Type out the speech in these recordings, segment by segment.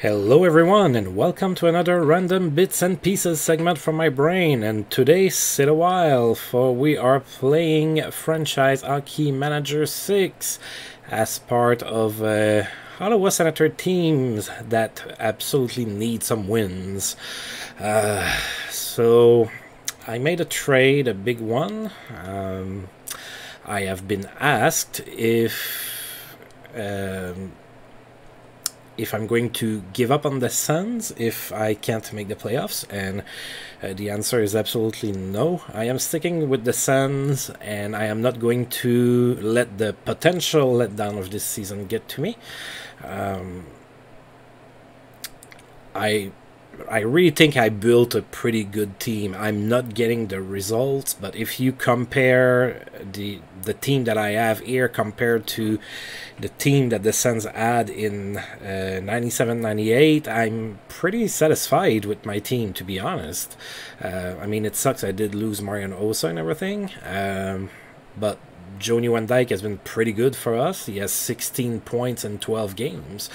Hello everyone and welcome to another random bits and pieces segment from my brain, and today sit a while for we are playing Franchise Hockey Manager 6 as part of Ottawa Senator teams that absolutely need some wins. So I made a trade, a big one. I have been asked if I'm going to give up on the Sens if I can't make the playoffs, and the answer is absolutely no. I am sticking with the Sens, and I am not going to let the potential letdown of this season get to me. I really think I built a pretty good team. I'm not getting the results, but if you compare the team that I have here compared to the team that the Sens had in 97-98, I'm pretty satisfied with my team, to be honest. I mean, it sucks I did lose Marián Hossa and everything, but Joe Nieuwendyk has been pretty good for us. He has 16 points in 12 games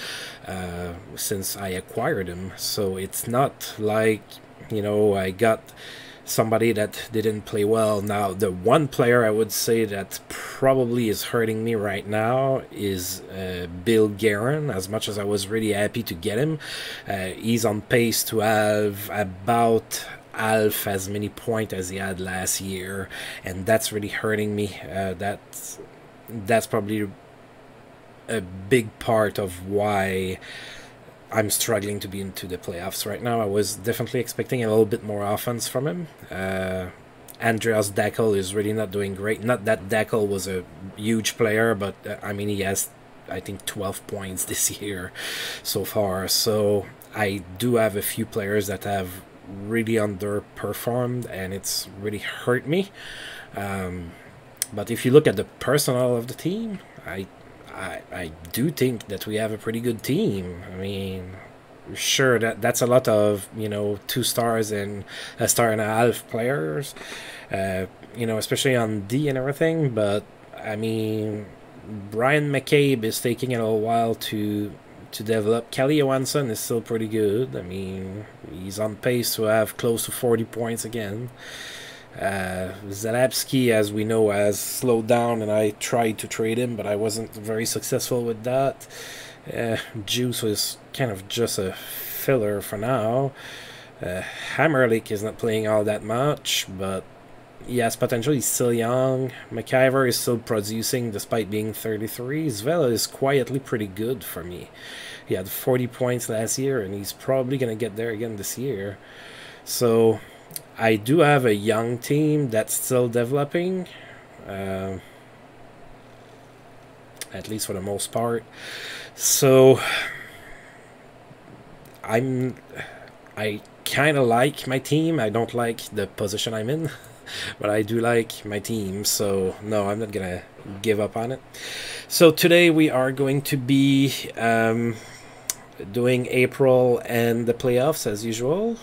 since I acquired him. So it's not like, you know, I got somebody that didn't play well. Now, the one player I would say that probably is hurting me right now is Bill Guerin. As much as I was really happy to get him, he's on pace to have about half as many points as he had last year, and that's really hurting me. That's probably a big part of why I'm struggling to be into the playoffs right now. I was definitely expecting a little bit more offense from him. Andreas Dackell is really not doing great. Not that Dackell was a huge player, but I mean, he has, I think, 12 points this year so far. So I do have a few players that have really underperformed, and it's really hurt me. But if you look at the personnel of the team, I do think that we have a pretty good team. I mean, sure, that's a lot of, you know, 2 stars and a star and a half players, you know, especially on D and everything. But I mean, Brian McCabe is taking it a little while to develop. Kelly Johansson is still pretty good. I mean, he's on pace to have close to 40 points again. Zalapski, as we know, has slowed down, and I tried to trade him, but I wasn't very successful with that. Juice was kind of just a filler for now. Hamrlík is not playing all that much, but he has potential. He's still young. McIver is still producing despite being 33. Zvella is quietly pretty good for me. He had 40 points last year, and he's probably going to get there again this year. So I do have a young team that's still developing, at least for the most part. So I kind of like my team. I don't like the position I'm in, but I do like my team, so no, I'm not going to give up on it. So today we are going to be doing April and the playoffs as usual,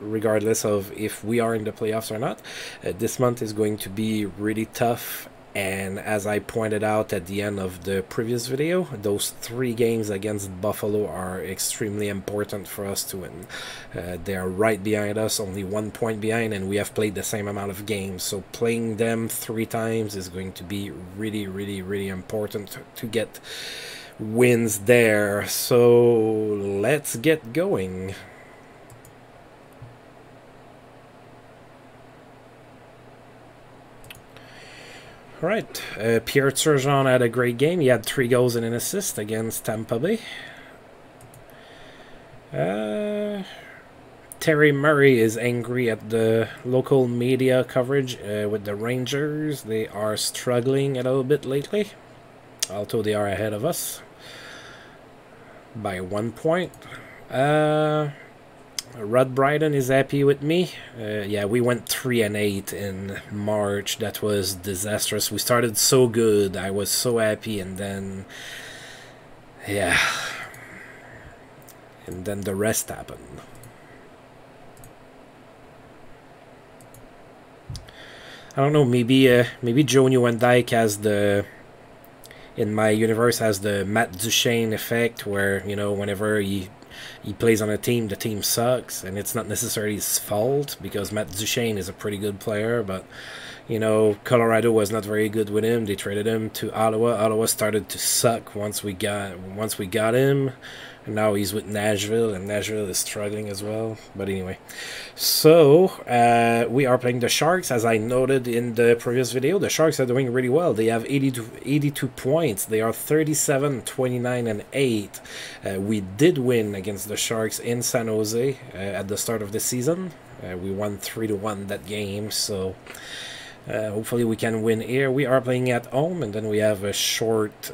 regardless of if we are in the playoffs or not. This month is going to be really tough, and as I pointed out at the end of the previous video, those 3 games against Buffalo are extremely important for us to win. They are right behind us, only 1 point behind, and we have played the same amount of games. So playing them 3 times is going to be really, really, really important to get wins there. So let's get going. All right, Pierre Turgeon had a great game. He had 3 goals and an assist against Tampa Bay. Terry Murray is angry at the local media coverage with the Rangers. They are struggling a little bit lately, although they are ahead of us by 1 point. Rod Brydon is happy with me. Yeah, we went 3-8 in March. That was disastrous. We started so good. I was so happy, and then, yeah, and then the rest happened. I don't know. Maybe, maybe Joe Nieuwendyk has the, in my universe, has the Matt Duchene effect, where, you know, whenever he he plays on a team, the team sucks, and it's not necessarily his fault because Matt Duchene is a pretty good player, but you know, Colorado was not very good with him. They traded him to Ottawa. Ottawa started to suck once we got him. And now he's with Nashville, and Nashville is struggling as well. But anyway, so we are playing the Sharks. As I noted in the previous video, the Sharks are doing really well. They have 82 points. They are 37, 29, and 8. We did win against the Sharks in San Jose at the start of the season. We won 3-1 that game, so... hopefully we can win here. We are playing at home, and then we have a short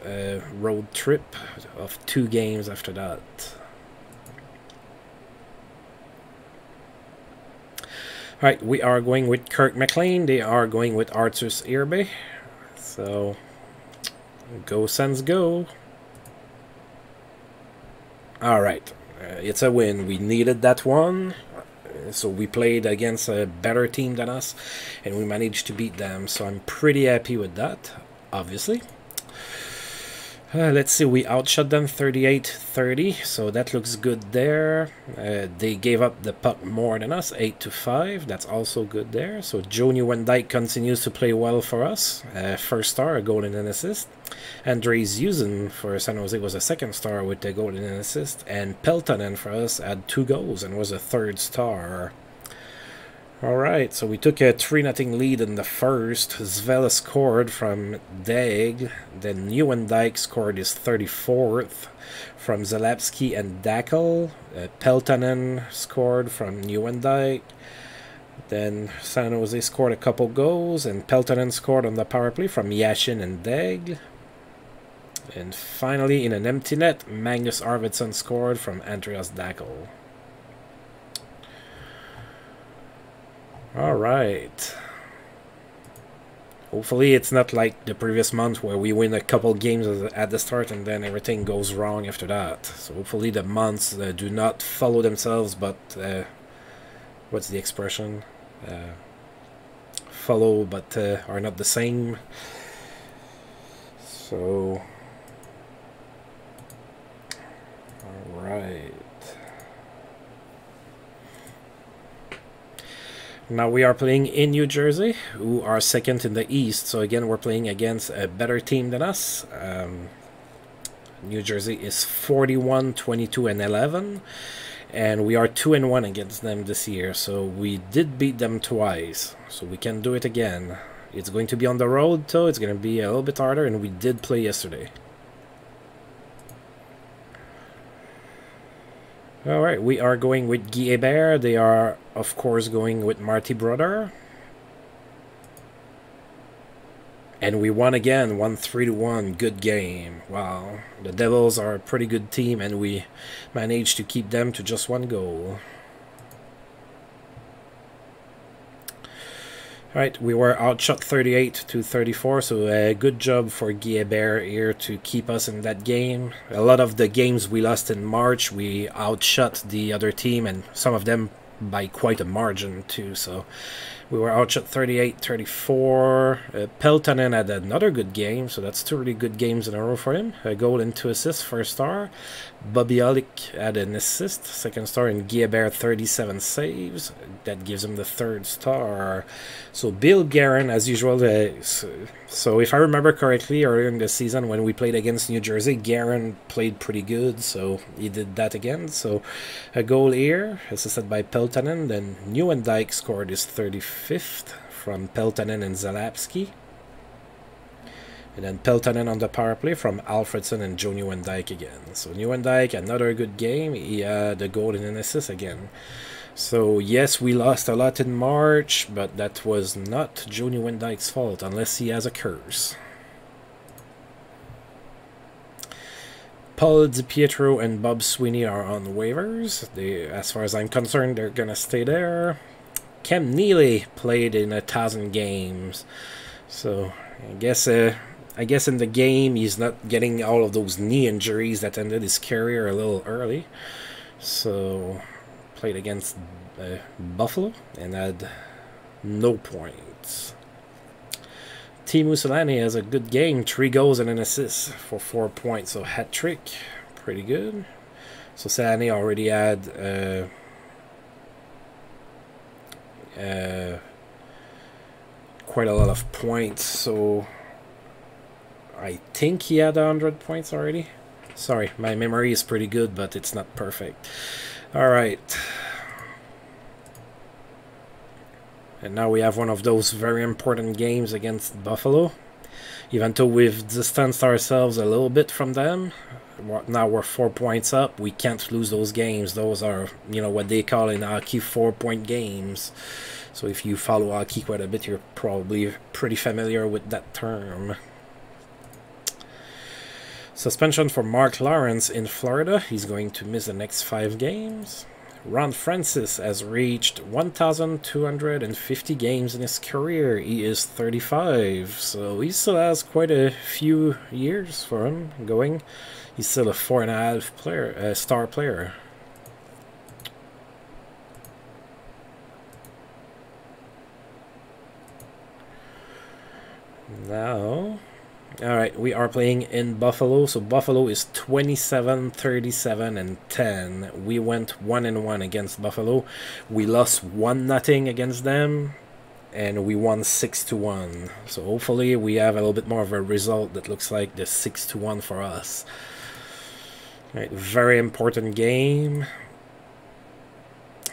road trip of 2 games after that. Alright, we are going with Kirk McLean. They are going with Artus Irby. So, go Sens go. Alright, it's a win. We needed that one. So we played against a better team than us, and we managed to beat them. So I'm pretty happy with that, obviously. Let's see, we outshot them 38-30, so that looks good there. They gave up the puck more than us, 8-5. That's also good there. So Joe Nieuwendyk continues to play well for us. First star, a goal and an assist. Andreas Dackell for San Jose was a second star with a goal and an assist. And Peltonen for us had 2 goals and was a third star. Alright, so we took a 3-0 lead in the first. Zvella scored from Degg. Then Nieuwendyk scored his 34th from Zalapski and Dackell. Peltonen scored from Nieuwendyk. Then San Jose scored a couple goals. And Peltonen scored on the power play from Yashin and Degg. And finally, in an empty net, Magnus Arvidsson scored from Andreas Dackell. All right. Hopefully it's not like the previous month where we win a couple games at the start and then everything goes wrong after that. So hopefully the months do not follow themselves, but what's the expression? Follow but are not the same. So, all right. Now we are playing in New Jersey, who are second in the East. So again, we're playing against a better team than us. New Jersey is 41, 22, and 11. And we are 2-1 against them this year. So we did beat them twice. So we can do it again. It's going to be on the road, though. It's going to be a little bit harder. And we did play yesterday. All right, we are going with Guy Hebert. They are, of course, going with Marty Brodeur. And we won again, won 3-1. Good game. Wow. The Devils are a pretty good team, and we managed to keep them to just 1 goal. All right, we were outshot 38-34, so a good job for Guy Hebert here to keep us in that game. A lot of the games we lost in March, we outshot the other team, and some of them by quite a margin too. So we were outshot 38-34. Peltonen had another good game, so that's 2 really good games in a row for him. A goal and 2 assists, first star. Bobby Olick had an assist, second star, and Guy Hebert 37 saves. That gives him the third star. So Bill Guerin, as usual, so if I remember correctly, earlier in the season when we played against New Jersey, Guerin played pretty good, so he did that again. So a goal here, assisted by Peltonen, then Nieuwendyk scored his 35th from Peltonen and Zalapski. And then Peltonen on the power play from Alfredson and Joe Nieuwendyk again. So Nieuwendyk, another good game. He had a goal and an assist again. So yes, we lost a lot in March, but that was not Joe Nieuwendyk's fault, unless he has a curse. Paul DiPietro and Bob Sweeney are on waivers. They, as far as I'm concerned, they're gonna stay there. Cam Neely played in 1,000 games, so I guess in the game he's not getting all of those knee injuries that ended his career a little early. So played against Buffalo and had no points. Team Solani has a good game, 3 goals and an assist for 4 points, so hat trick, pretty good. So Solani already had quite a lot of points, so I think he had 100 points already. Sorry, my memory is pretty good, but it's not perfect. All right. And now we have one of those very important games against Buffalo. Even though we've distanced ourselves a little bit from them, now we're 4 points up. We can't lose those games. Those are, you know, what they call in hockey 4-point games. So if you follow hockey quite a bit, you're probably pretty familiar with that term. Suspension for Mark Lawrence in Florida. He's going to miss the next 5 games. Ron Francis has reached 1,250 games in his career. He is 35, so he still has quite a few years for him going. He's still a 4.5 player, star player. Now, all right, we are playing in Buffalo. So Buffalo is 27, 37, and 10. We went 1-1 against Buffalo. We lost 1-0 against them, and we won 6-1. So hopefully we have a little bit more of a result that looks like the 6-1 for us. All right, very important game.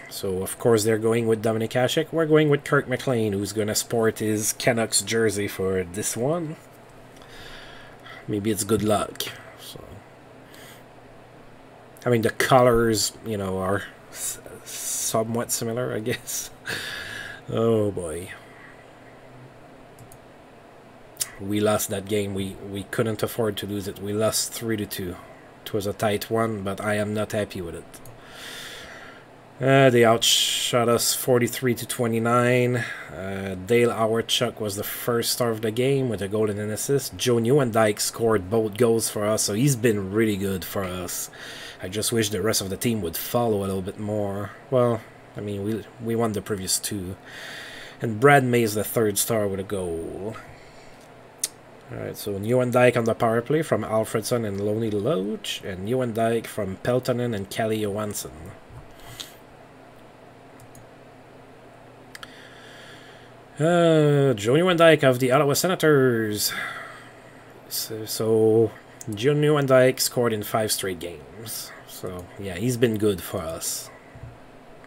So, of course, they're going with Dominic Hasek. We're going with Kirk McLean, who's going to sport his Canucks jersey for this one. Maybe it's good luck. So, I mean, the colors, you know, are somewhat similar, I guess. Oh, boy. We lost that game. We couldn't afford to lose it. We lost 3-2. It was a tight one, but I am not happy with it. They outshot us 43-29. Dale Hawerchuk was the first star of the game with a goal and an assist. Joe Nieuwendyk scored both goals for us, so he's been really good for us. I just wish the rest of the team would follow a little bit more. Well, I mean, we won the previous 2. And Brad May is the third star with a goal. Alright, so Nieuwendyk on the power play from Alfredson and Lonnie Loach, and Nieuwendyk from Peltonen and Kelly Johansson. Joe Nieuwendyk of the Ottawa Senators. So Joe Nieuwendyk scored in 5 straight games. So yeah, he's been good for us.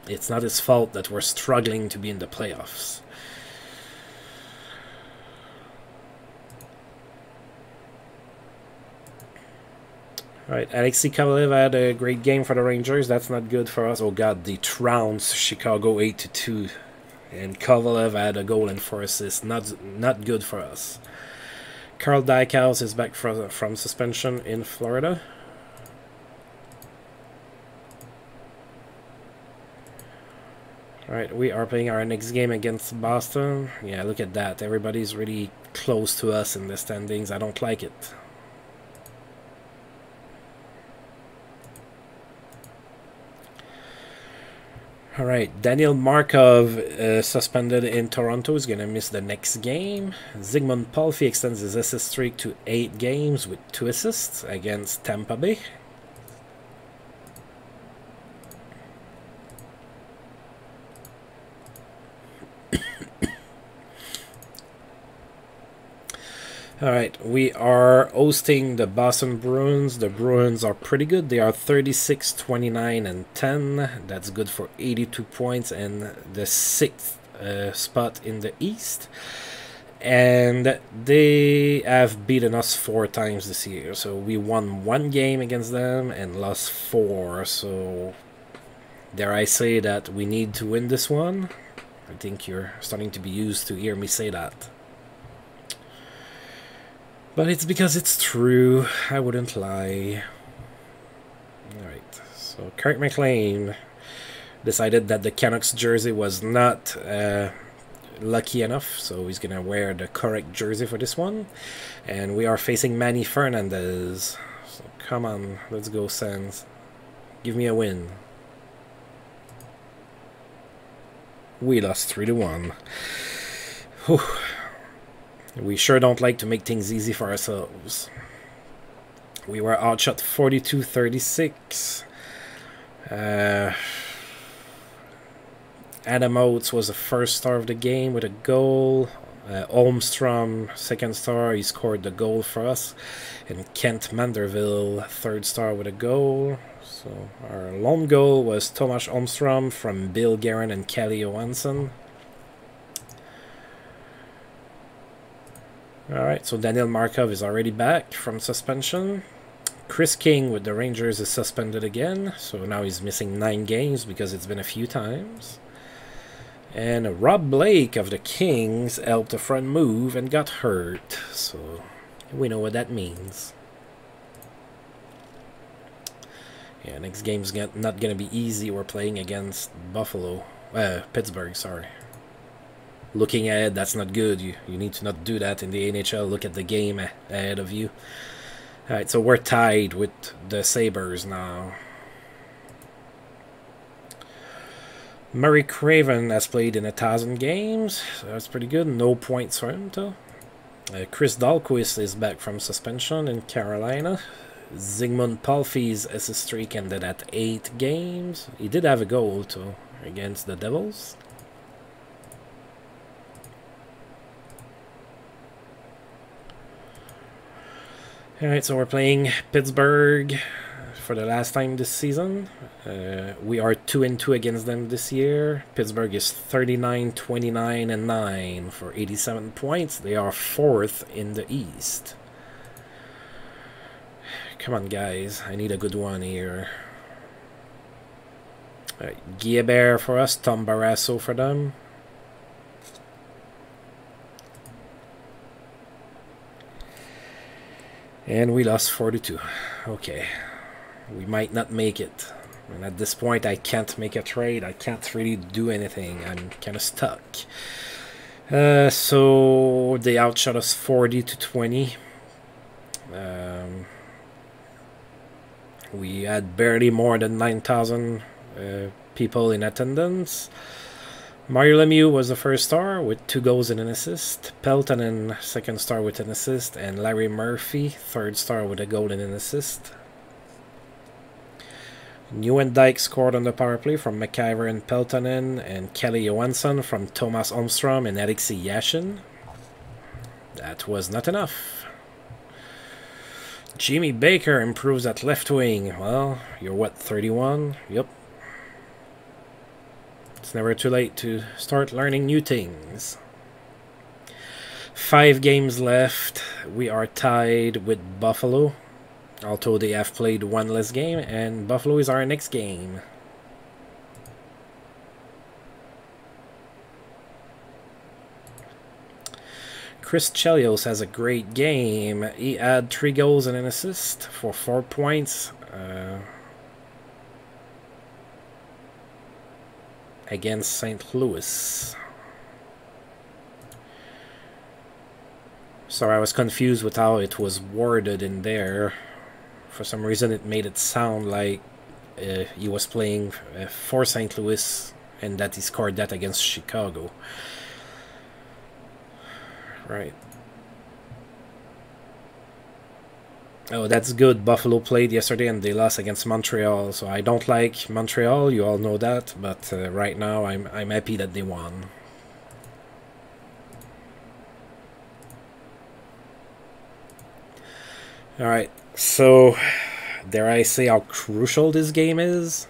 It's not his fault that we're struggling to be in the playoffs. All right, Alexei Kovalev had a great game for the Rangers. That's not good for us. Oh God, they trounced Chicago 8-2. And Kovalev had a goal and 4 assists. Not good for us. Carl Dykhouse is back from suspension in Florida. All right, we are playing our next game against Boston. Yeah, look at that. Everybody's really close to us in the standings. I don't like it. All right, Daniel Markov suspended in Toronto is going to miss the next game. Zygmunt Palfi extends his assist streak to 8 games with 2 assists against Tampa Bay. All right, we are hosting the Boston Bruins. The Bruins are pretty good. They are 36, 29, and 10. That's good for 82 points and the 6th spot in the East. And they have beaten us 4 times this year. So we won 1 game against them and lost 4. So dare I say that we need to win this one? I think you're starting to be used to hear me say that. But it's because it's true. I wouldn't lie. Alright, so Kirk McLean decided that the Canucks jersey was not lucky enough, so he's gonna wear the correct jersey for this one. And we are facing Manny Fernandez. So come on, let's go Sens. Give me a win. We lost 3-1. Whew. We sure don't like to make things easy for ourselves. We were outshot 42-36. Adam Oates was the first star of the game with a goal. Holmström, second star, he scored the goal for us. And Kent Manderville, third star with a goal. So our lone goal was Tomas Holmström from Bill Guerin and Kelly Johansson. Alright, so Daniel Markov is already back from suspension. Chris King with the Rangers is suspended again, so now he's missing 9 games because it's been a few times. And Rob Blake of the Kings helped a front move and got hurt, so we know what that means. Yeah, next game's not going to be easy. We're playing against Pittsburgh, sorry. Looking ahead, that's not good. You need to not do that in the NHL. Look at the game ahead of you. Alright, so we're tied with the Sabres now. Murray Craven has played in 1,000 games. So that's pretty good. No points for him, though. Chris Dahlquist is back from suspension in Carolina. Zygmunt Palfi's assist streak ended at 8 games. He did have a goal, though, against the Devils. Alright, so we're playing Pittsburgh for the last time this season. We are 2-2 against them this year. Pittsburgh is 39, 29, and 9 for 87 points. They are 4th in the East. Come on, guys. I need a good one here. Alright, Guy Hebert for us, Tom Barrasso for them. And we lost 4-2. Okay. We might not make it. And at this point, I can't make a trade. I can't really do anything. I'm kind of stuck. So they outshot us 40-20. We had barely more than 9,000 people in attendance. Mario Lemieux was the first star with 2 goals and an assist. Peltonen, second star with an assist. And Larry Murphy, third star with a goal and an assist. Nieuwendyk scored on the power play from McIver and Peltonen. And Kelly Johansson from Tomas Holmström and Alexei Yashin. That was not enough. Jimmy Baker improves at left wing. Well, you're what, 31? Yep. It's never too late to start learning new things. 5 games left. We are tied with Buffalo, although they have played 1 less game, and Buffalo is our next game. Chris Chelios has a great game. He had 3 goals and an assist for 4 points. Against St. Louis. Sorry, I was confused with how it was worded in there. For some reason it made it sound like he was playing for St. Louis and that he scored that against Chicago. Right. Oh, that's good. Buffalo played yesterday and they lost against Montreal. So I don't like Montreal. You all know that. But right now, I'm happy that they won. All right. So, dare I say how crucial this game is?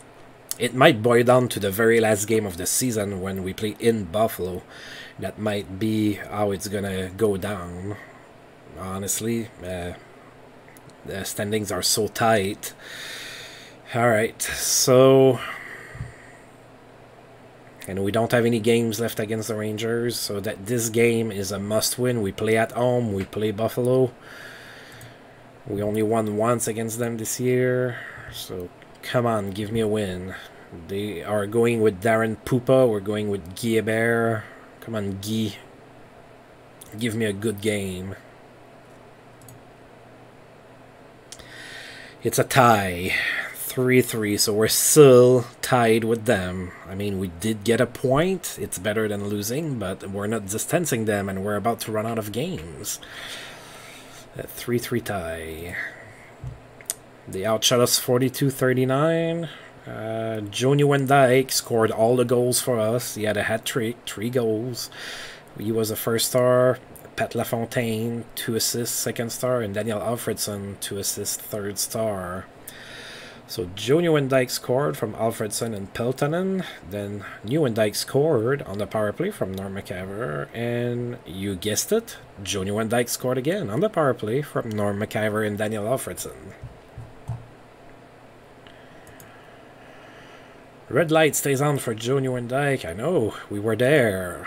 It might boil down to the very last game of the season when we play in Buffalo. That might be how it's gonna go down. Honestly, the standings are so tight. Alright, so... And we don't have any games left against the Rangers, so that this game is a must-win. We play at home, we play Buffalo. We only won once against them this year, so come on, give me a win. They are going with Darren Pupa, we're going with Guy Hebert. Come on, Guy. Give me a good game. It's a tie, 3-3, so we're still tied with them. I mean, we did get a point. It's better than losing, but we're not distancing them, and we're about to run out of games. A 3-3 tie. They outshot us 42-39. Joe Nieuwendyk scored all the goals for us. He had a hat trick, 3 goals. He was a first star. Pat Lafontaine, 2 assists, second star, and Daniel Alfredson, 2 assists, third star. So Joe Nieuwendyk scored from Alfredson and Peltonen. Then Nieuwendyk scored on the power play from McIver, and you guessed it, Joe Nieuwendyk scored again on the power play from McIver and Daniel Alfredson. Red light stays on for Joe Nieuwendyk. I know, we were there.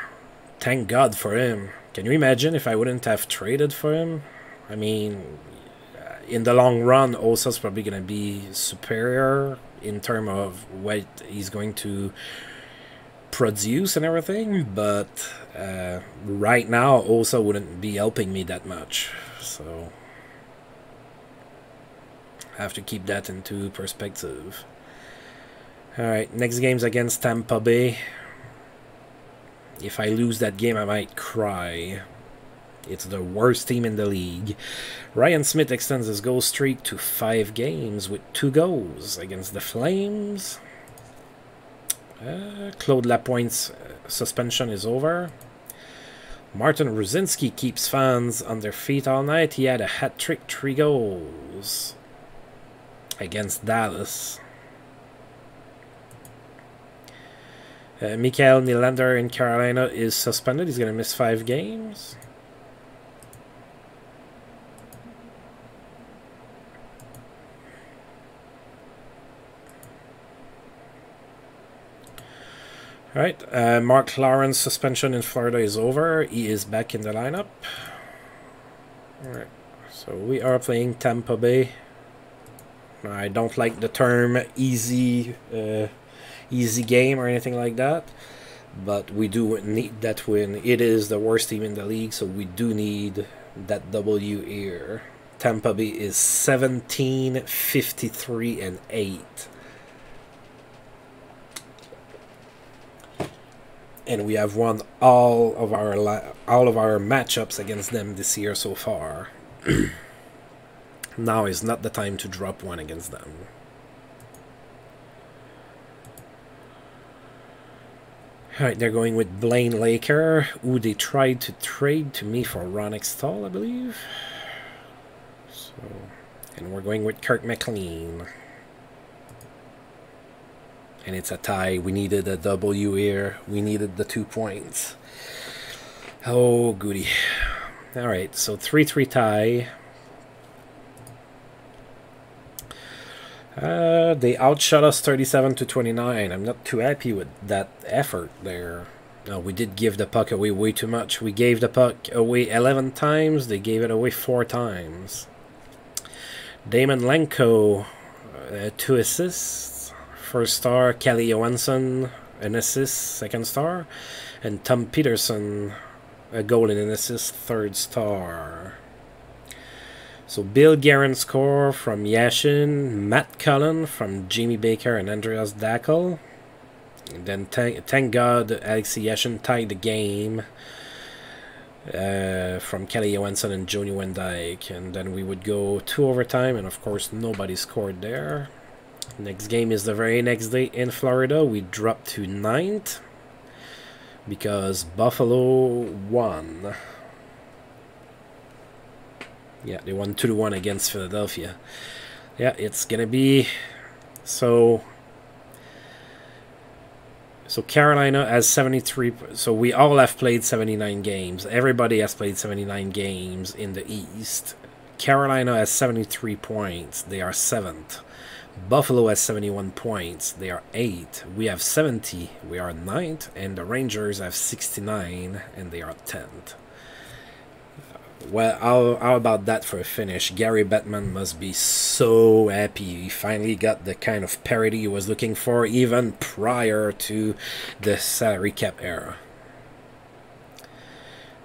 Thank God for him. Can you imagine if I wouldn't have traded for him? I mean, in the long run, Hossa's probably going to be superior in terms of what he's going to produce and everything, but right now, Hossa wouldn't be helping me that much. So, I have to keep that into perspective. Alright, next game's against Tampa Bay. If I lose that game, I might cry. It's the worst team in the league. Ryan Smyth extends his goal streak to 5 games with 2 goals against the Flames. Claude Lapointe's suspension is over. Martin Ruzinski keeps fans on their feet all night. He had a hat trick, 3 goals against Dallas. Mikael Nylander in Carolina is suspended. He's going to miss 5 games. All right. Mark Lawrence's suspension in Florida is over. He is back in the lineup. All right. So we are playing Tampa Bay. I don't like the term easy. Easy game or anything like that, but we do need that win. It is the worst team in the league, so we do need that W here. Tampa Bay is 17, 53, and 8. And we have won all of our matchups against them this year so far. Now is not the time to drop one against them. Alright, they're going with Blaine Laker, who they tried to trade to me for Ron Extall, I believe. So, and we're going with Kirk McLean. And it's a tie. We needed a W here. We needed the 2 points. Oh, goody. Alright, so 3-3 tie. They outshot us 37-29. I'm not too happy with that effort there. No, we did give the puck away way too much. We gave the puck away 11 times. They gave it away 4 times. Damon Lenko, 2 assists. First star, Kelly Johansson, an assist, second star. And Tom Peterson, a goal and an assist, third star. So Bill Guerin score from Yashin, Matt Cullen from Jamie Baker and Andreas Dackell. And then thank God Alexei Yashin tied the game from Kelly Johansson and Joe Nieuwendyk. And then we would go 2 overtime, and of course nobody scored there. Next game is the very next day in Florida. We dropped to 9th because Buffalo won. Yeah, they won 2-1 against Philadelphia. Yeah, it's going to be... So Carolina has 73... So we all have played 79 games. Everybody has played 79 games in the East. Carolina has 73 points. They are 7th. Buffalo has 71 points. They are 8th. We have 70. We are 9th. And the Rangers have 69, and they are 10th. Well, how about that for a finish? Gary Bettman must be so happy. He finally got the kind of parity he was looking for, even prior to the salary cap era.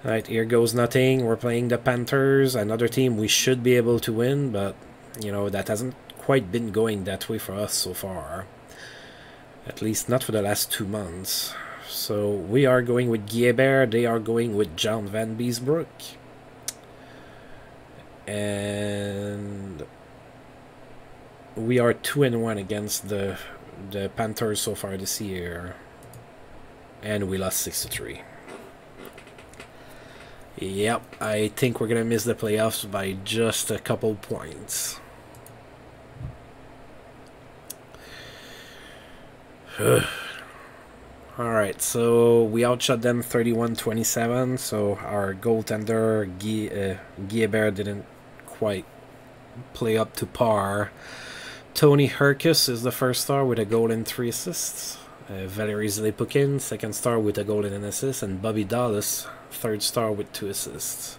Alright, here goes nothing. We're playing the Panthers, another team we should be able to win, but, you know, that hasn't quite been going that way for us so far. At least not for the last 2 months. So, we are going with Guy Hebert. They are going with John Van Beesbroek. And we are 2-1 against the the Panthers so far this year, and we lost 6-3. Yep, I think we're gonna miss the playoffs by just a couple points. Alright, so we outshot them 31-27, so our goaltender Guy Hebert didn't quite play up to par. Tony Herkus is the first star with a goal and 3 assists. Valery Zelepukin, second star with a goal and an assist. And Bobby Dallas, third star with 2 assists.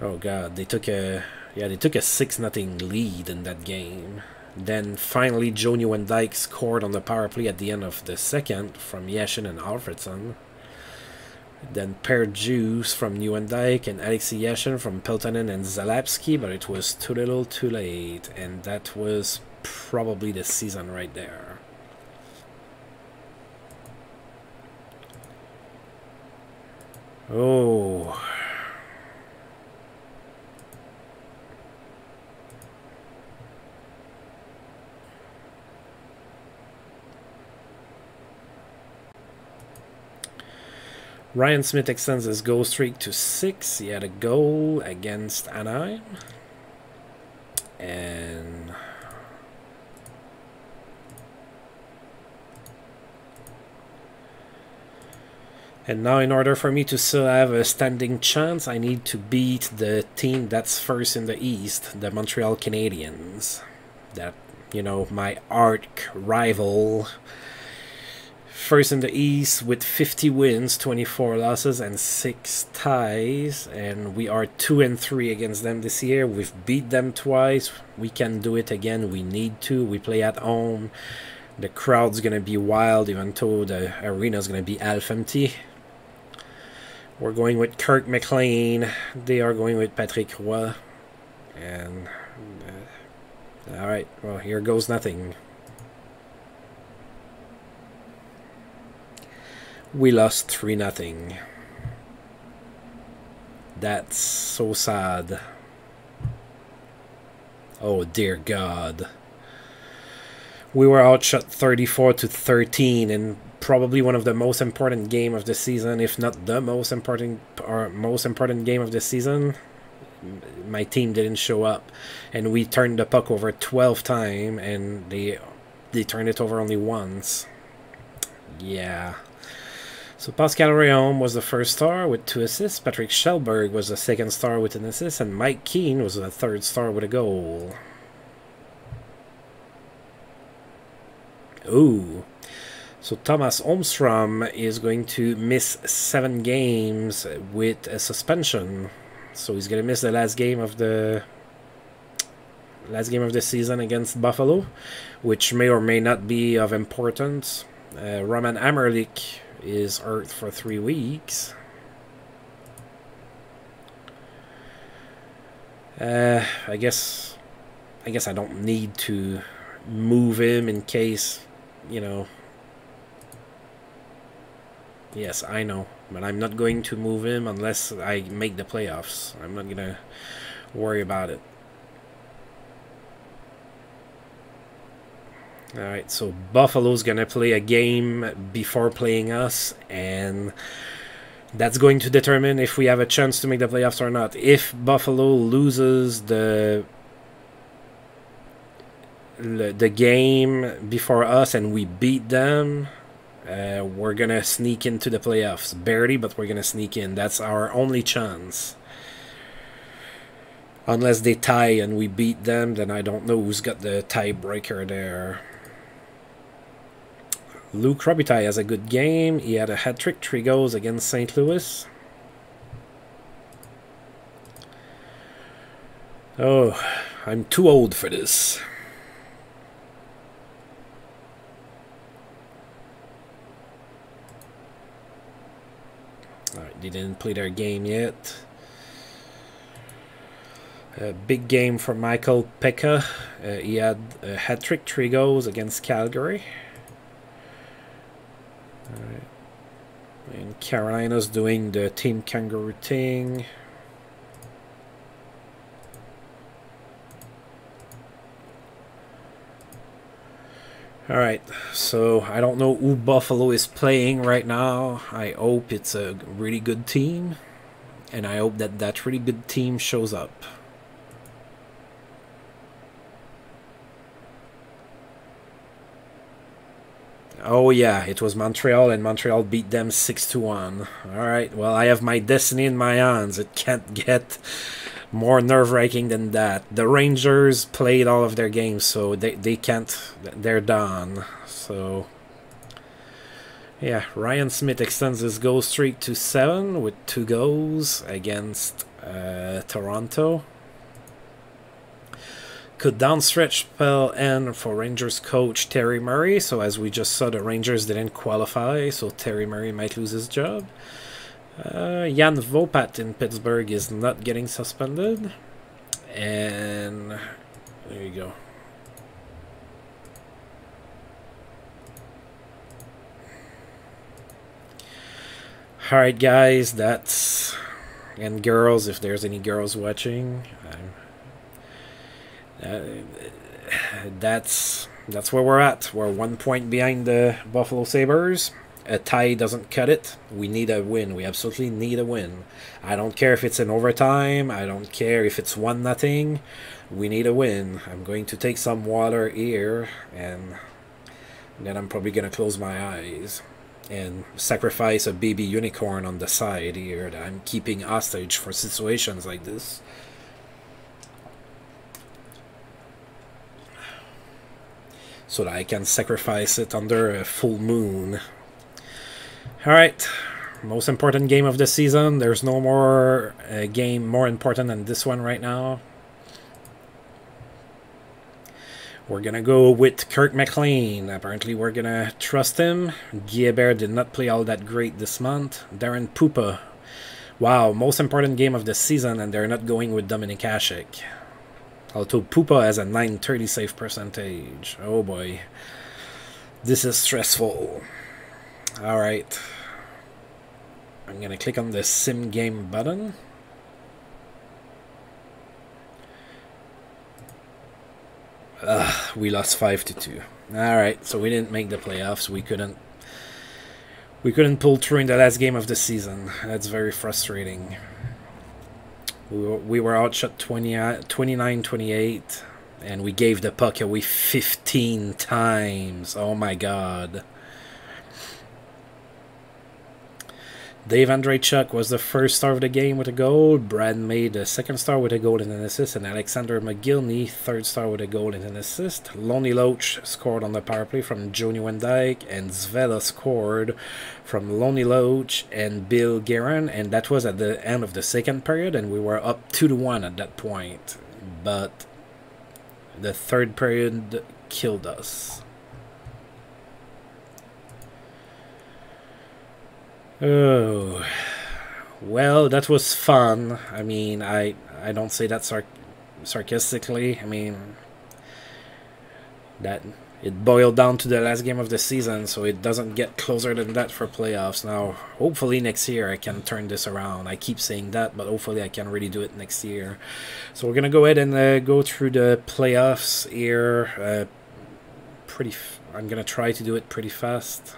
Oh god, they took a... yeah, they took a 6-0 lead in that game. Then finally, Joe Nieuwendyk scored on the power play at the end of the second from Yashin and Alfredson. Then paired Juice from Nieuwendyk and Alexei Yashin from Peltonen and Zalapski, but it was too little too late, and that was probably the season right there. Oh... Ryan Smyth extends his goal streak to 6. He had a goal against Anaheim. And now, in order for me to still have a standing chance, I need to beat the team that's first in the East, the Montreal Canadiens. That, you know, my arch rival. First in the East with 50 wins, 24 losses, and 6 ties. And we are 2-3 against them this year. We've beat them twice. We can do it again. We need to. We play at home. The crowd's going to be wild, even though the arena's going to be half empty. We're going with Kirk McLean. They are going with Patrick Roy. And, all right, well, here goes nothing. We lost 3-0. That's so sad. Oh dear God. We were outshot 34-13 in probably one of the most important game of the season, if not the most important or game of the season. My team didn't show up, and we turned the puck over 12 times, and they turned it over only once. Yeah. So Pascal Réaume was the first star with 2 assists, Patrick Schellberg was the second star with an assist, and Mike Keane was the third star with a goal. Ooh. So Tomas Holmström is going to miss 7 games with a suspension. So he's going to miss the last game of the season against Buffalo, which may or may not be of importance. Roman Hamrlík is hurt for 3 weeks. I guess I don't need to move him in case, you know. Yes, I know, but I'm not going to move him unless I make the playoffs. I'm not gonna worry about it. Alright, so Buffalo's gonna play a game before playing us, and that's going to determine if we have a chance to make the playoffs or not. If Buffalo loses the game before us and we beat them, we're gonna sneak into the playoffs. Barely, but we're gonna sneak in. That's our only chance. Unless they tie and we beat them, then I don't know who's got the tiebreaker there. Luke Robitaille has a good game. He had a hat-trick, 3 goals against St. Louis. Oh, I'm too old for this. Alright, they didn't play their game yet. A big game for Michael Pekka. He had a hat-trick, 3 goals against Calgary. All right. And Carolina's doing the Team Kangaroo thing. Alright, so I don't know who Buffalo is playing right now. I hope it's a really good team, and I hope that that really good team shows up. Oh yeah, it was Montreal, and Montreal beat them 6-1. Alright, well, I have my destiny in my hands. It can't get more nerve-wracking than that. The Rangers played all of their games, so they can't, they're done. So yeah, Ryan Smyth extends his goal streak to 7 with 2 goals against Toronto. Good downstretch spell end for Rangers coach Terry Murray. So as we just saw, the Rangers didn't qualify, so Terry Murray might lose his job. Jan Vopat in Pittsburgh is not getting suspended. And there you go. Alright guys, that's... and girls, if there's any girls watching. That's where we're at. We're 1 point behind the Buffalo Sabres. A tie doesn't cut it. We need a win. We absolutely need a win. I don't care if it's in overtime. I don't care if it's 1-0. We need a win. I'm going to take some water here, and then I'm probably going to close my eyes and sacrifice a baby unicorn on the side here that I'm keeping hostage for situations like this. So that I can sacrifice it under a full moon. Alright, most important game of the season. There's no more game more important than this one right now. We're gonna go with Kirk McLean. Apparently we're gonna trust him. Guy Hebert did not play all that great this month. Darren Pupa. Wow, most important game of the season, and they're not going with Dominic Hasek. Although Pupa has a 930 save percentage. Oh boy. This is stressful. Alright. I'm gonna click on the sim game button. Ugh, we lost 5-2. Alright, so we didn't make the playoffs. We couldn't pull through in the last game of the season. That's very frustrating. We were outshot 29-28, and we gave the puck away 15 times. Oh my god. Dave Andreychuk was the first star of the game with a goal. Brad May, the second star with a goal and an assist. And Alexander McGillney, third star with a goal and an assist. Lonnie Loach scored on the power play from Joe Nieuwendyk. And Zvella scored from Lonnie Loach and Bill Guerin. And that was at the end of the second period. And we were up 2-1 at that point. But the third period killed us. Oh, well, that was fun. I mean, I don't say that sarcastically. I mean, that it boiled down to the last game of the season, so it doesn't get closer than that for playoffs. Now, hopefully next year I can turn this around. I keep saying that, but hopefully I can really do it next year. So we're going to go ahead and go through the playoffs here. I'm going to try to do it pretty fast.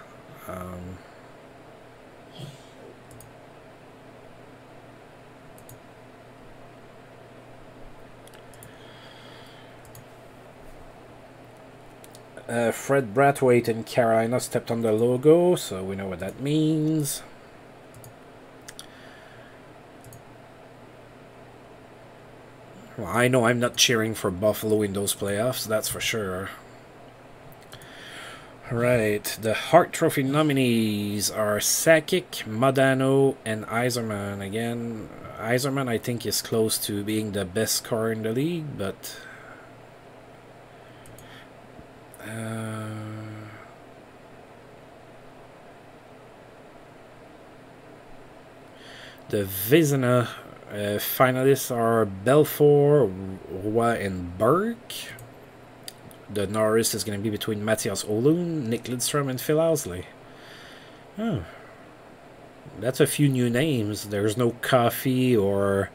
Fred Brathwaite in Carolina stepped on the logo, so we know what that means. Well, I know I'm not cheering for Buffalo in those playoffs, that's for sure. Right, the Hart Trophy nominees are Sakic, Modano, and Yzerman. Again, Yzerman I think is close to being the best scorer in the league, but... the Vezina finalists are Belfort, Roy, and Burke. The Norris is going to be between Matthias Olun, Nick Lidstrom, and Phil Housley. Oh, that's a few new names. There's no Coffee or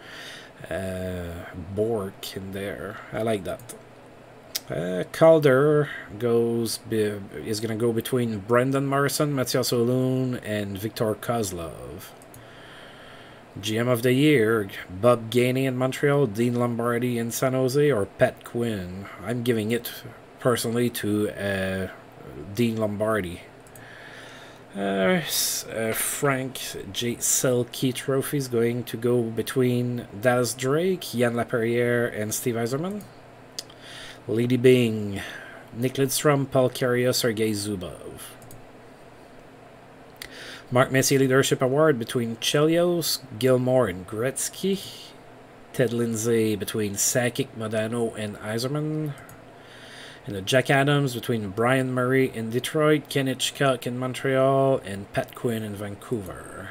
Bork in there. I like that. Calder is going to go between Brandon Morrison, Matthias Olun, and Victor Kozlov. GM of the Year, Bob Gainey in Montreal, Dean Lombardi in San Jose, or Pat Quinn. I'm giving it, personally, to Dean Lombardi. Frank J. Selke Trophy is going to go between Dallas Drake, Yann Laperrière, and Steve Yzerman. Lady Bing, Nick Lidstrom, Paul Carrier, Sergei Zubov. Mark Messier Leadership Award between Chelios, Gilmore, and Gretzky. Ted Lindsay between Sakic, Modano, and Yzerman. And the Jack Adams between Brian Murray in Detroit, Ken Hitchcock in Montreal, and Pat Quinn in Vancouver.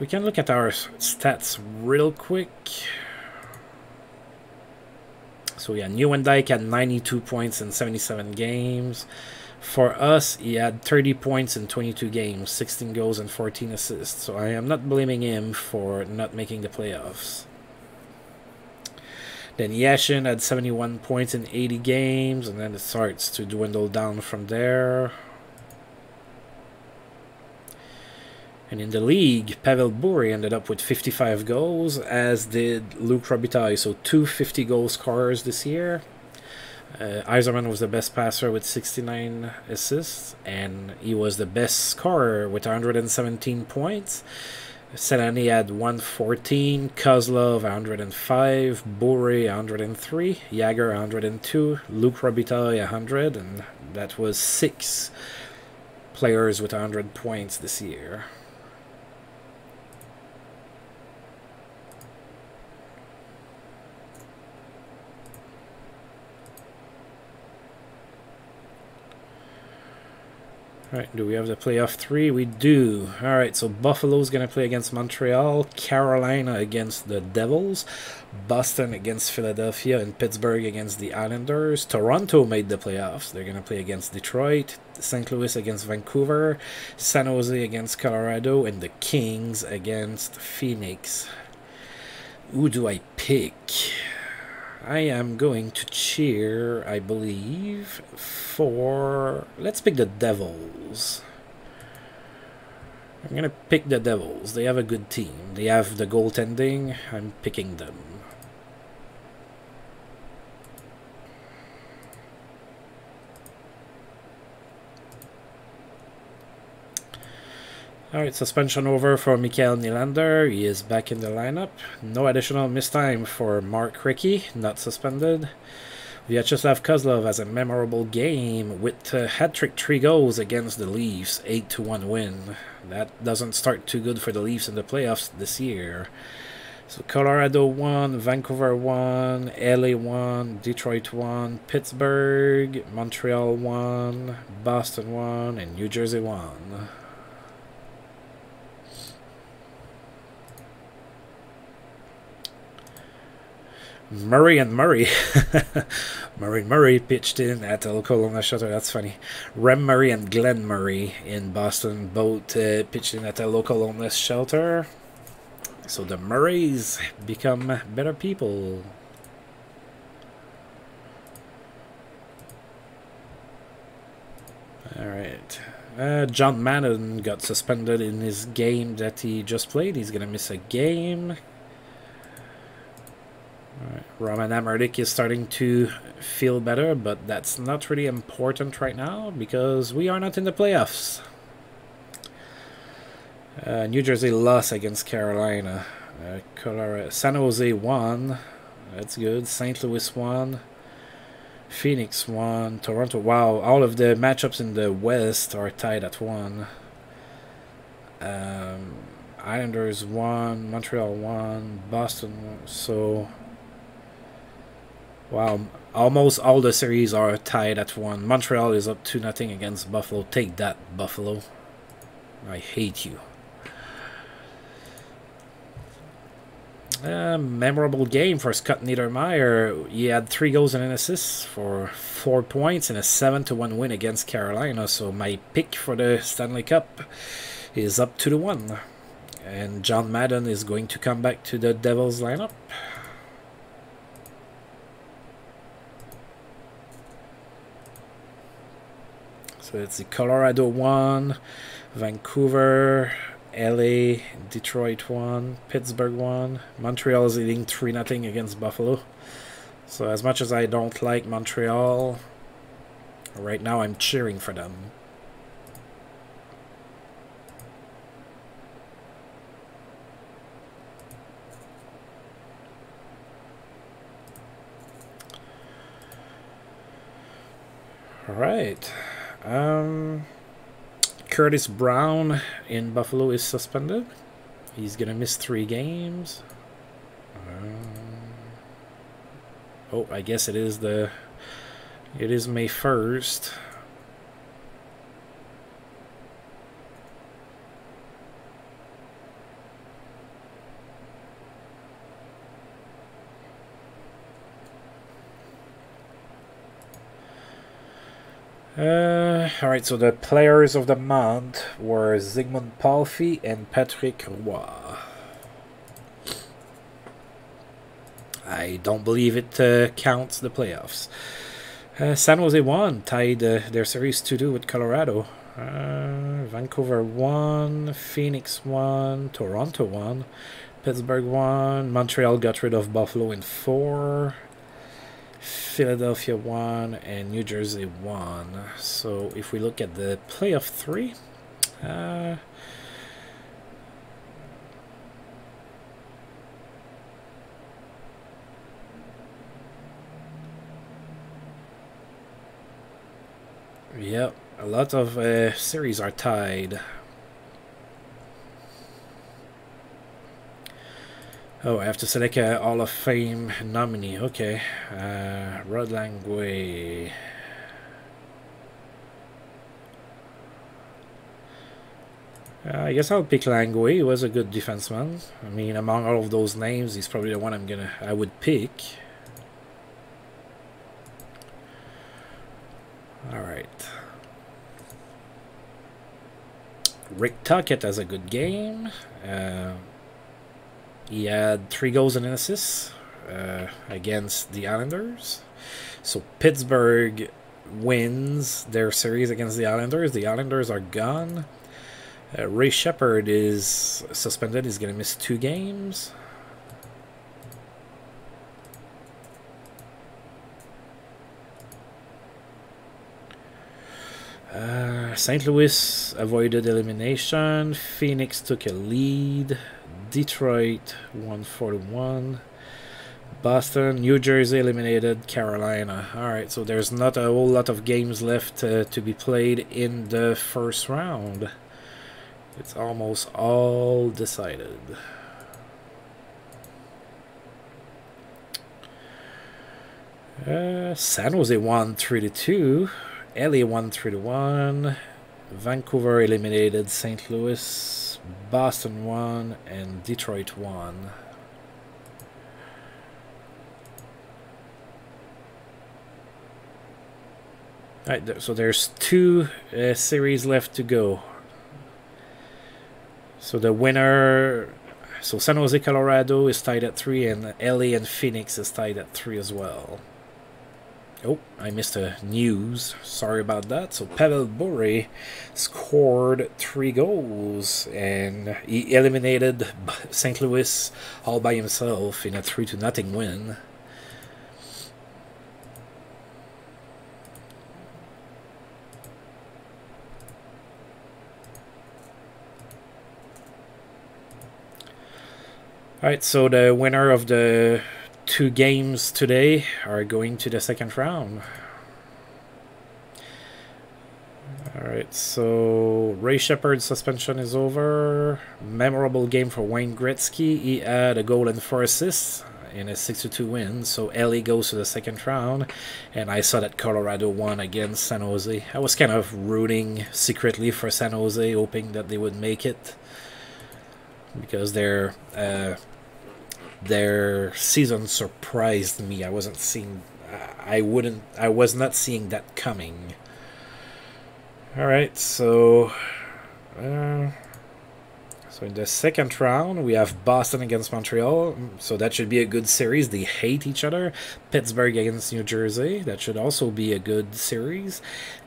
We can look at our stats real quick. So yeah, Nieuwendyk had 92 points in 77 games. For us, he had 30 points in 22 games, 16 goals and 14 assists. So I am not blaming him for not making the playoffs. Then Yashin had 71 points in 80 games, and then it starts to dwindle down from there. And in the league, Pavel Bure ended up with 55 goals, as did Luc Robitaille. So two 50-goal scorers this year. Yzerman was the best passer with 69 assists, and he was the best scorer with 117 points. Solani had 114, Kozlov 105, Bure 103, Jagr 102, Luc Robitaille 100, and that was 6 players with 100 points this year. Alright, do we have the playoff three? We do. Alright, so Buffalo's going to play against Montreal, Carolina against the Devils, Boston against Philadelphia, and Pittsburgh against the Islanders. Toronto made the playoffs. They're going to play against Detroit, St. Louis against Vancouver, San Jose against Colorado, and the Kings against Phoenix. Who do I pick? I am going to cheer, I believe, for... Let's pick the Devils. I'm going to pick the Devils. They have a good team. They have the goaltending. I'm picking them. Alright, suspension over for Mikael Nylander. He is back in the lineup. No additional missed time for Mark Recchi, not suspended. Vyacheslav Kozlov has a memorable game with hat-trick 3 goals against the Leafs, 8-1 win. That doesn't start too good for the Leafs in the playoffs this year. So Colorado won, Vancouver won, LA won, Detroit won, Pittsburgh, Montreal won, Boston won, and New Jersey won. Murray and Murray. Murray pitched in at El Colonna Shutter. That's funny. Rem Murray and Glenn Murray in Boston both pitched in at El Colonna Shelter. So the Murrays become better people. All right. John Madden got suspended in his game that he just played. He's going to miss a game. Right. Roman Hamrlík is starting to feel better, but that's not really important right now because we are not in the playoffs. New Jersey lost against Carolina. San Jose won. That's good. St. Louis won. Phoenix won. Toronto. Wow, all of the matchups in the West are tied at 1. Islanders won. Montreal won. Boston won. So... wow, almost all the series are tied at 1. Montreal is up 2-0 against Buffalo. Take that, Buffalo. I hate you. A memorable game for Scott Niedermayer. He had 3 goals and an assist for 4 points in a 7-1 win against Carolina. So my pick for the Stanley Cup is up to the 1. And John Madden is going to come back to the Devils lineup. So it's the Colorado 1, Vancouver, LA, Detroit 1, Pittsburgh 1. Montreal is leading 3-0 against Buffalo. So as much as I don't like Montreal, right now I'm cheering for them. All right. Curtis Brown in Buffalo is suspended. He's gonna miss 3 games. Oh, I guess it is May 1st. Alright, so the players of the month were Zygmunt Palfi and Patrick Roy. I don't believe it counts the playoffs. San Jose won, tied their series 2-2 with Colorado. Vancouver won, Phoenix won, Toronto won, Pittsburgh won, Montreal got rid of Buffalo in 4. Philadelphia won and New Jersey won. So if we look at the playoff 3, yeah, a lot of series are tied. Oh, I have to select a Hall of Fame nominee. Okay. Rod Langway. I guess I'll pick Langway. He was a good defenseman. I mean, among all of those names, he's probably the one I would pick. All right. Rick Tocchet has a good game. He had 3 goals and an assist against the Islanders. So Pittsburgh wins their series against the Islanders. The Islanders are gone. Ray Shepherd is suspended. He's going to miss 2 games. St. Louis avoided elimination. Phoenix took a lead. Detroit 141, Boston, New Jersey eliminated Carolina. All right, so there's not a whole lot of games left to be played in the first round. It's almost all decided. San Jose won 3-2, LA won 3-1, Vancouver eliminated St. Louis. Boston won and Detroit won. All right, so there's 2 series left to go. So the winner, so San Jose, Colorado is tied at 3, and LA and Phoenix is tied at 3 as well. Oh, I missed a news. Sorry about that. So Pavel Bure scored 3 goals and he eliminated St. Louis all by himself in a 3-0 win. All right, so the winner of the 2 games today are going to the second round. All right, so Ray Shepherd's suspension is over. Memorable game for Wayne Gretzky. He had a goal and 4 assists in a 6-2 win. So LA goes to the second round. And I saw that Colorado won against San Jose. I was kind of rooting secretly for San Jose, hoping that they would make it because they're Their season surprised me. I was not seeing that coming. All right, so so in the second round, we have Boston against Montreal. So that should be a good series. They hate each other. Pittsburgh against New Jersey. That should also be a good series.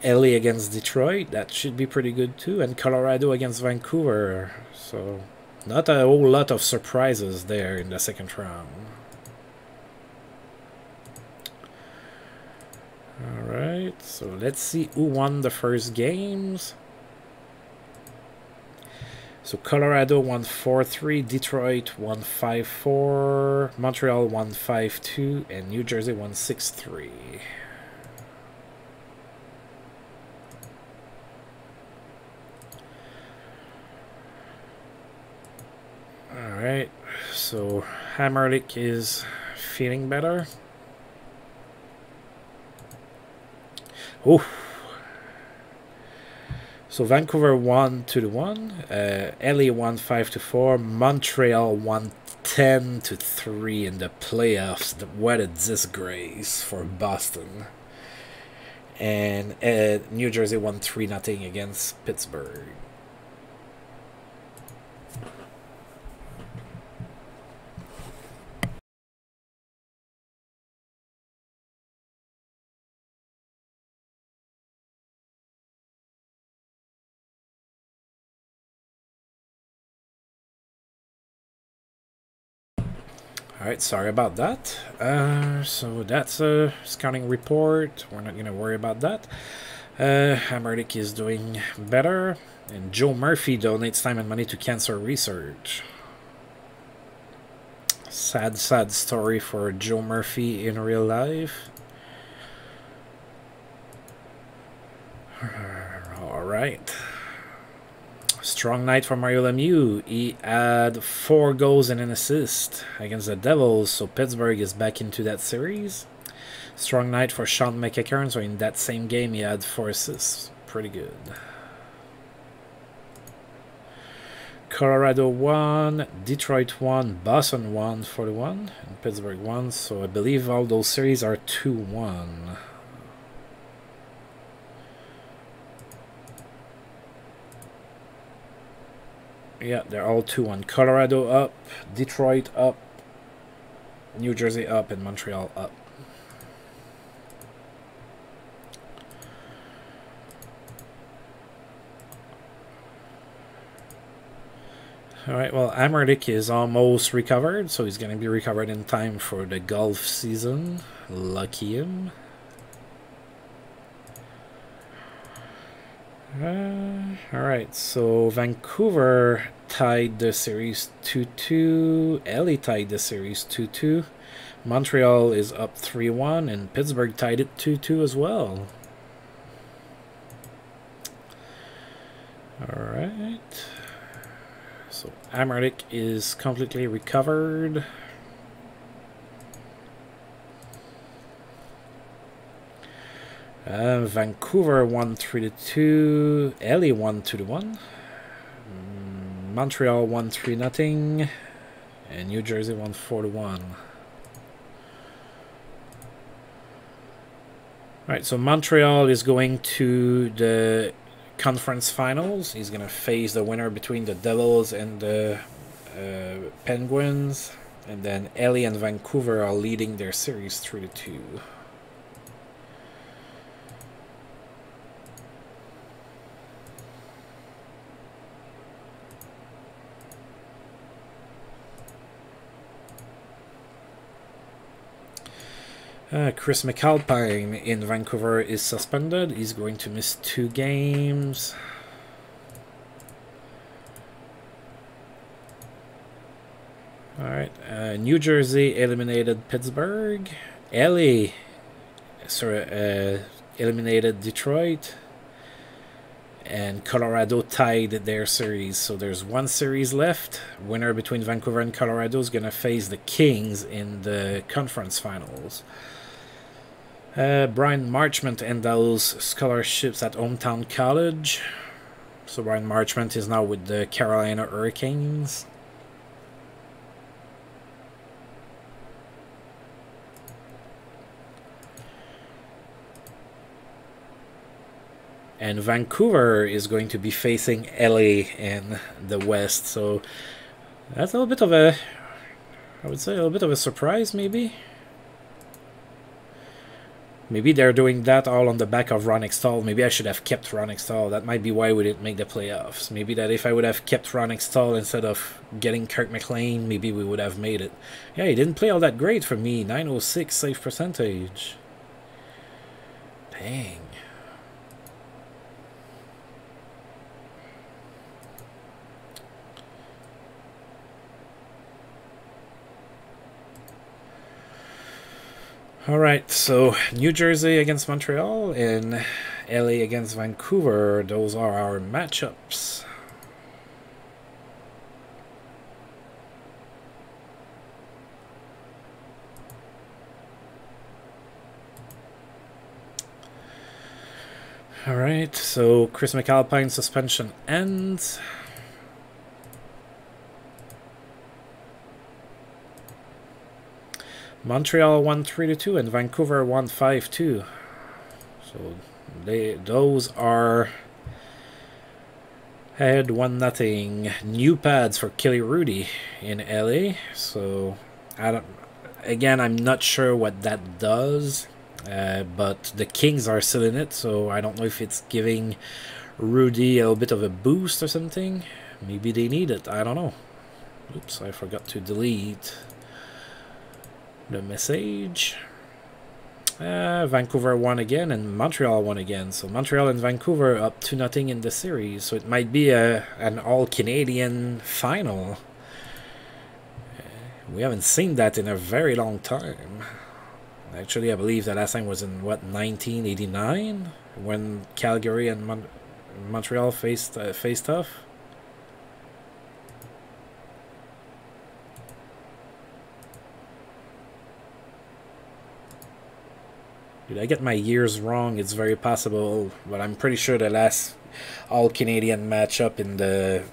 LA against Detroit. That should be pretty good too. And Colorado against Vancouver. So not a whole lot of surprises there in the second round. All right. So let's see who won the first games. So Colorado won 4-3, Detroit won 5-4, Montreal won 5-2, and New Jersey won 6-3. Alright, so Hamrlík is feeling better. Oof. So Vancouver won 2-1, LA won 5-4, Montreal won 10-3 in the playoffs. What a disgrace for Boston. And New Jersey won 3-0 against Pittsburgh. Alright, sorry about that. So that's a scouting report. We're not going to worry about that. Hamrlík is doing better. And Joe Murphy donates time and money to cancer research. Sad, sad story for Joe Murphy in real life. Alright. Strong night for Mario Lemieux. He had 4 goals and an assist against the Devils, so Pittsburgh is back into that series. Strong night for Sean McIver, so in that same game he had 4 assists. Pretty good. Colorado won, Detroit won, Boston won 4-1, and Pittsburgh won, so I believe all those series are 2-1. Yeah, they're all 2-1. Colorado up, Detroit up, New Jersey up, and Montreal up. All right, well, Hamrlík is almost recovered, so he's going to be recovered in time for the golf season. Lucky him. Alright, so Vancouver tied the series 2-2, LA tied the series 2-2, Montreal is up 3-1, and Pittsburgh tied it 2-2 as well. Alright, so Hamrlík is completely recovered. Vancouver won 3-2, LA won 2-1, Montreal won 3-0, and New Jersey won 4-1. Alright, so Montreal is going to the conference finals. He's going to face the winner between the Devils and the Penguins, and then LA and Vancouver are leading their series 3-2. Chris McAlpine in Vancouver is suspended. He's going to miss 2 games. Alright, New Jersey eliminated Pittsburgh. LA eliminated Detroit. And Colorado tied their series. So there's 1 series left. Winner between Vancouver and Colorado is going to face the Kings in the conference finals. Brian Marchment endows scholarships at Hometown College. So Brian Marchment is now with the Carolina Hurricanes. And Vancouver is going to be facing LA in the West. So that's a little bit of a, I would say, a little bit of a surprise, maybe. Maybe they're doing that all on the back of Ron Ekstall. Maybe I should have kept Ron Ekstall. That might be why we didn't make the playoffs. Maybe that if I would have kept Ron Ekstall instead of getting Kirk McLean, maybe we would have made it. Yeah, he didn't play all that great for me. 906 save percentage. Dang. All right, so New Jersey against Montreal and LA against Vancouver. Those are our matchups. All right, so Chris McAlpine's suspension ends. Montreal won 3-2 and Vancouver won 5-2. So those are head 1-0. New pads for Kelly Rudy in LA. So I'm not sure what that does, but the Kings are still in it. So I don't know if it's giving Rudy a little bit of a boost or something. Maybe they need it. I don't know. Oops, I forgot to delete the message. Vancouver won again and Montreal won again, so Montreal and Vancouver up 2-0 in the series, so it might be an all-Canadian final. We haven't seen that in a very long time. Actually, I believe the last time was in, what, 1989, when Calgary and Montreal faced off. Did I get my years wrong? It's very possible, but I'm pretty sure the last all-Canadian matchup in the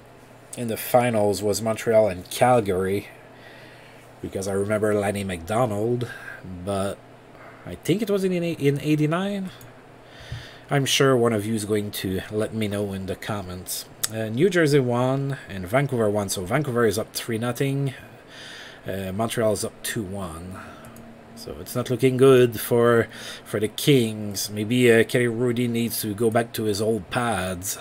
finals was Montreal and Calgary, because I remember Lanny McDonald, but I think it was in 89. I'm sure one of you is going to let me know in the comments. New Jersey won and Vancouver won, so Vancouver is up 3-0. Montreal is up 2-1. So it's not looking good for the Kings. Maybe Kelly Rudy needs to go back to his old pads.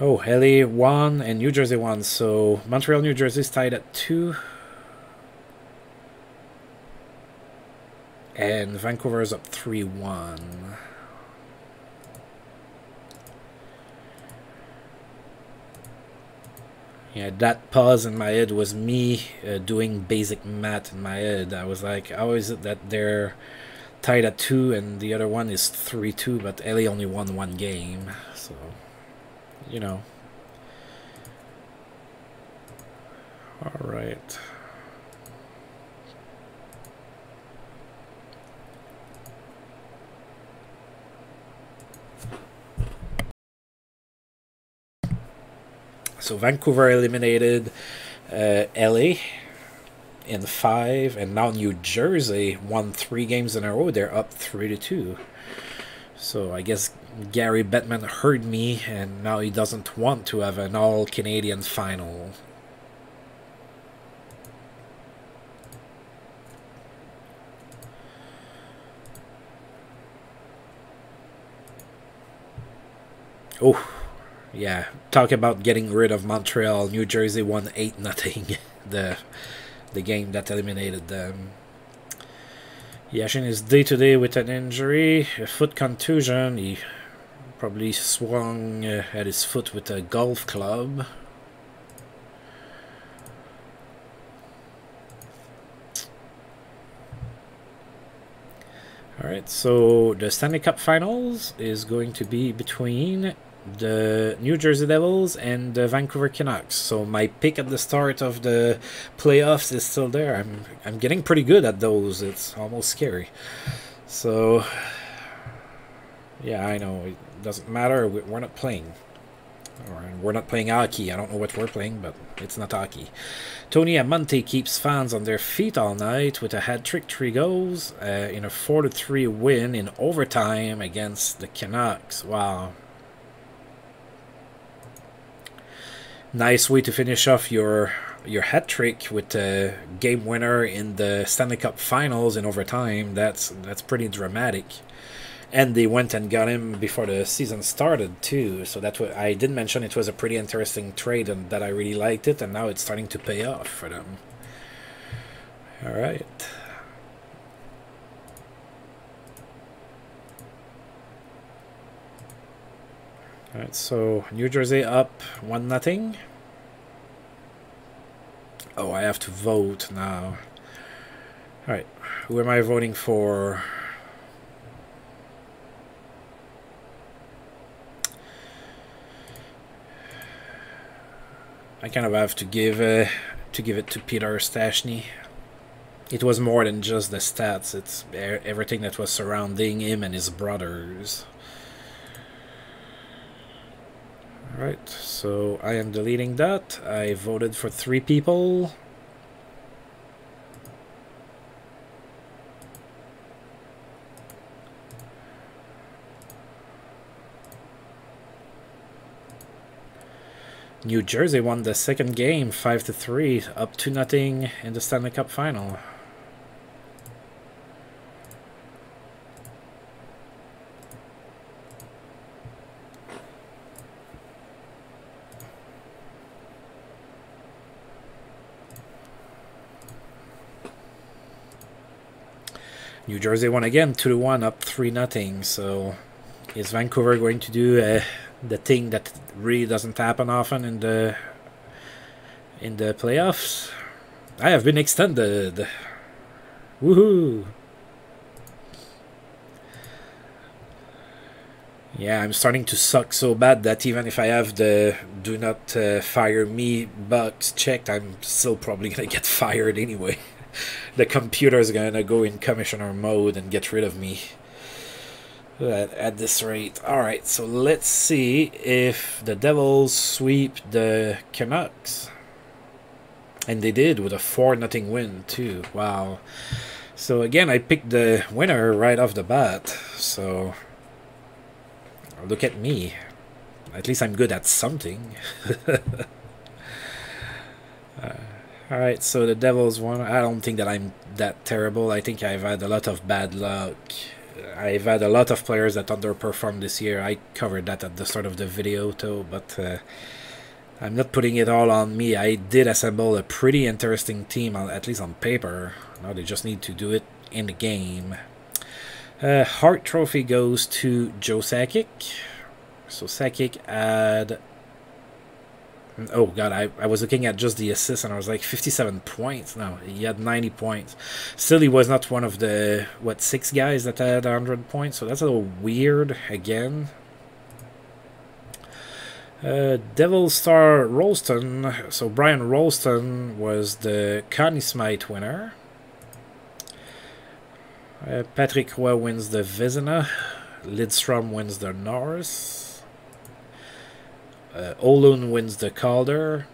Oh, LA won and New Jersey won. So Montreal, New Jersey is tied at 2. And Vancouver is up 3-1. Yeah, that pause in my head was me doing basic math in my head. I was like, how is it that they're tied at 2 and the other one is 3-2, but LA only won 1 game. So, you know. All right. So Vancouver eliminated LA in 5, and now New Jersey won 3 games in a row. They're up 3-2. So I guess Gary Bettman heard me, and now he doesn't want to have an all-Canadian final. Oh. Yeah, talk about getting rid of Montreal. New Jersey won 8-0, the game that eliminated them. Yashin is day-to-day with an injury, a foot contusion. He probably swung at his foot with a golf club. All right, so the Stanley Cup Finals is going to be between the New Jersey Devils and the Vancouver Canucks. So my pick at the start of the playoffs is still there. I'm getting pretty good at those. It's almost scary. So yeah, I know it doesn't matter. We're not playing. We're not playing hockey. I don't know what we're playing, but it's not hockey. Tony Amonte keeps fans on their feet all night with a hat trick, 3 goals in a 4-3 win in overtime against the Canucks. Wow. Nice way to finish off your hat trick with a game winner in the Stanley Cup Finals in overtime. That's pretty dramatic. And they went and got him before the season started too. So that's what I did mention. It was a pretty interesting trade, and that I really liked it. And now it's starting to pay off for them. All right. All right. So New Jersey up 1-0. Oh, I have to vote now. All right. Who am I voting for? I kind of have to give it to Peter Stachny. It was more than just the stats; it's everything that was surrounding him and his brothers. All right, so I am deleting that. I voted for 3 people. New Jersey won the second game 5-3, up 2-0 in the Stanley Cup Final. New Jersey won again 2-1, up 3-0. So is Vancouver going to do the thing that really doesn't happen often in the playoffs? I have been extended. Woohoo! Yeah, I'm starting to suck so bad that even if I have the do not fire me box checked, I'm still probably gonna get fired anyway. The computer's gonna go in commissioner mode and get rid of me. At this rate. Alright, so let's see if the Devils sweep the Canucks. And they did with a 4-0 win too. Wow. So again, I picked the winner right off the bat. So look at me. At least I'm good at something. Alright, so the Devils won. I don't think that I'm that terrible. I think I've had a lot of bad luck. I've had a lot of players that underperformed this year. I covered that at the start of the video too, but I'm not putting it all on me. I did assemble a pretty interesting team, at least on paper. Now they just need to do it in the game. Hart Trophy goes to Joe Sakic. So Sakic had... Oh god, I was looking at just the assists and I was like 57 points. No, he had 90 points. Still, he was not one of the, what, 6 guys that had 100 points, so that's a little weird again. Devil Star Rolston, so Brian Rolston was the Conn Smythe winner. Patrick Roy wins the Vezina. Lidstrom wins the Norris. Olun wins the Calder.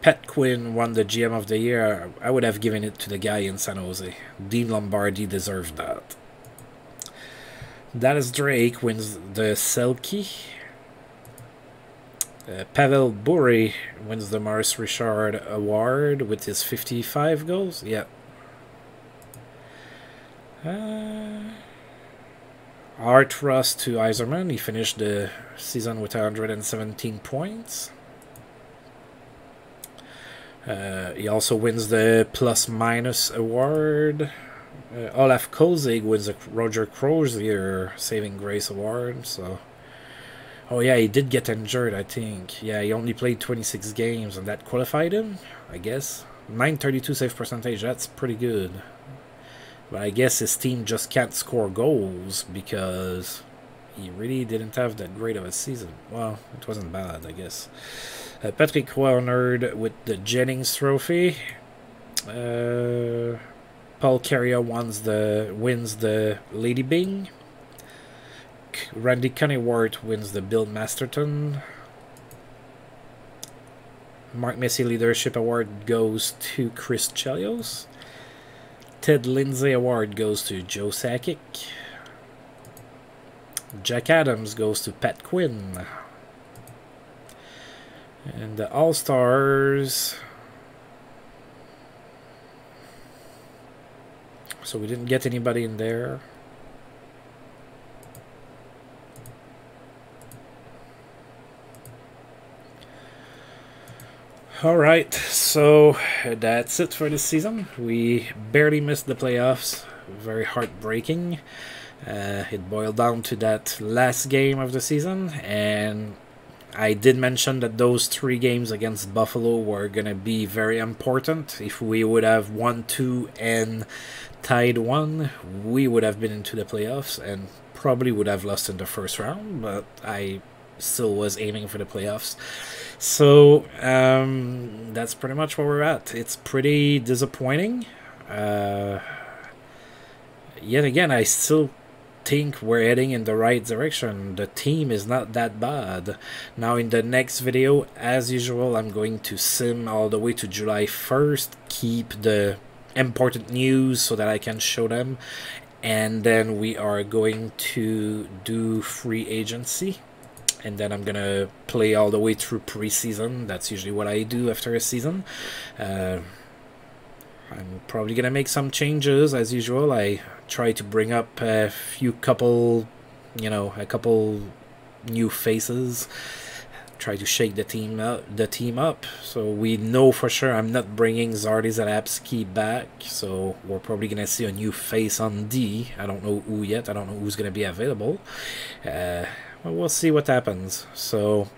Pat Quinn won the GM of the year. I would have given it to the guy in San Jose. Dean Lombardi deserved that. Dallas Drake wins the Selke. Pavel Bure wins the Maurice Richard Award with his 55 goals. Yeah. Art Ross to Yzerman. He finished the season with 117 points. He also wins the plus-minus award. Olaf Kolzig wins the Roger Crozier Saving Grace Award. So, oh yeah, he did get injured, I think. Yeah, he only played 26 games, and that qualified him, I guess. 932 save percentage, that's pretty good. But I guess his team just can't score goals because he really didn't have that great of a season. Well, it wasn't bad, I guess. Patrick Roy honored with the Jennings Trophy. Paul Carrier wins the Lady Byng. Randy Cunningworth wins the Bill Masterton. Mark Messier Leadership Award goes to Chris Chelios. Ted Lindsay Award goes to Joe Sakic. Jack Adams goes to Pat Quinn. And the All-Stars... So we didn't get anybody in there. Alright, so that's it for this season. We barely missed the playoffs. Very heartbreaking. It boiled down to that last game of the season, and I did mention that those 3 games against Buffalo were going to be very important. If we would have won 2 and tied 1, we would have been into the playoffs and probably would have lost in the first round, but I still was aiming for the playoffs. So that's pretty much where we're at. It's pretty disappointing. Yet again, I still think we're heading in the right direction. The team is not that bad. Now in the next video, as usual, I'm going to sim all the way to July 1st, keep the important news so that I can show them, and then we are going to do free agency, and then I'm gonna play all the way through preseason. That's usually what I do after a season. I'm probably gonna make some changes as usual. I try to bring up a few couple new faces. Try to shake the team up. So we know for sure I'm not bringing Zardy Zalapski back. So we're probably gonna see a new face on D. I don't know who yet. I don't know who's gonna be available. Well, we'll see what happens. So.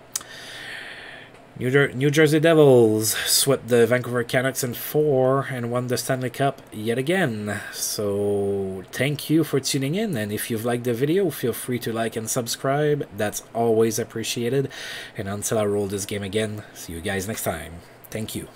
New Jersey Devils swept the Vancouver Canucks in 4 and won the Stanley Cup yet again. So thank you for tuning in, and if you've liked the video, feel free to like and subscribe. That's always appreciated. And until I roll this game again, see you guys next time. Thank you.